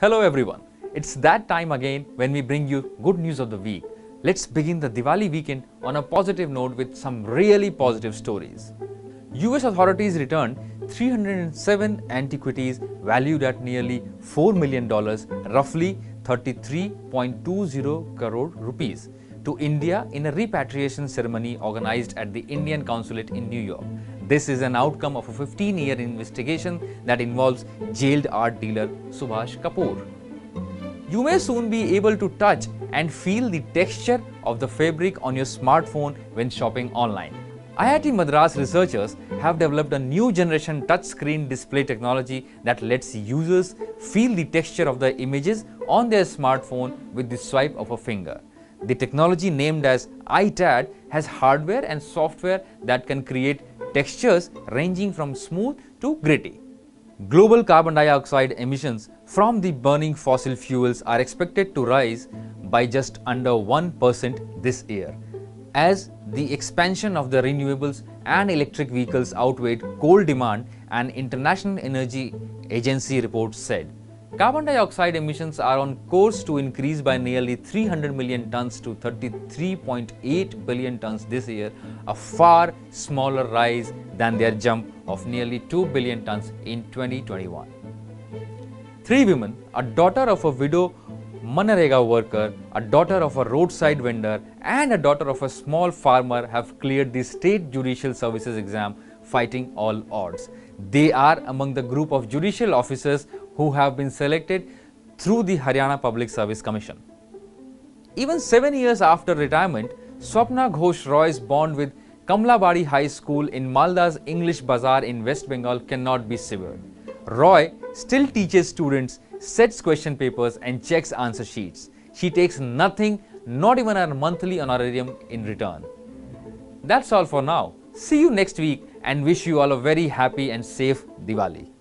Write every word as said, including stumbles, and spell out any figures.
Hello everyone, it's that time again when we bring you good news of the week. Let's begin the Diwali weekend on a positive note with some really positive stories. U S authorities returned three hundred seven antiquities valued at nearly four million dollars, roughly thirty-three point two zero crore rupees, to India in a repatriation ceremony organized at the Indian Consulate in New York. This is an outcome of a fifteen year investigation that involves jailed art dealer Subhash Kapoor. You may soon be able to touch and feel the texture of the fabric on your smartphone when shopping online. I I T Madras researchers have developed a new generation touchscreen display technology that lets users feel the texture of the images on their smartphone with the swipe of a finger. The technology, named as iTad, has hardware and software that can create textures ranging from smooth to gritty. Global carbon dioxide emissions from the burning fossil fuels are expected to rise by just under one percent this year, as the expansion of the renewables and electric vehicles outweighed coal demand, an International Energy Agency report said. Carbon dioxide emissions are on course to increase by nearly three hundred million tons to thirty-three point eight billion tons this year, a far smaller rise than their jump of nearly two billion tons in twenty twenty-one. Three women, a daughter of a widow MNREGA worker, a daughter of a roadside vendor, and a daughter of a small farmer, have cleared the State Judicial Services exam, fighting all odds. They are among the group of judicial officers who have been selected through the Haryana Public Service Commission. Even seven years after retirement, Swapna Ghosh Roy's bond with Kamlabari High School in Malda's English Bazaar in West Bengal cannot be severed. Roy still teaches students, sets question papers, and checks answer sheets. She takes nothing, not even her monthly honorarium, in return. That's all for now. See you next week and wish you all a very happy and safe Diwali.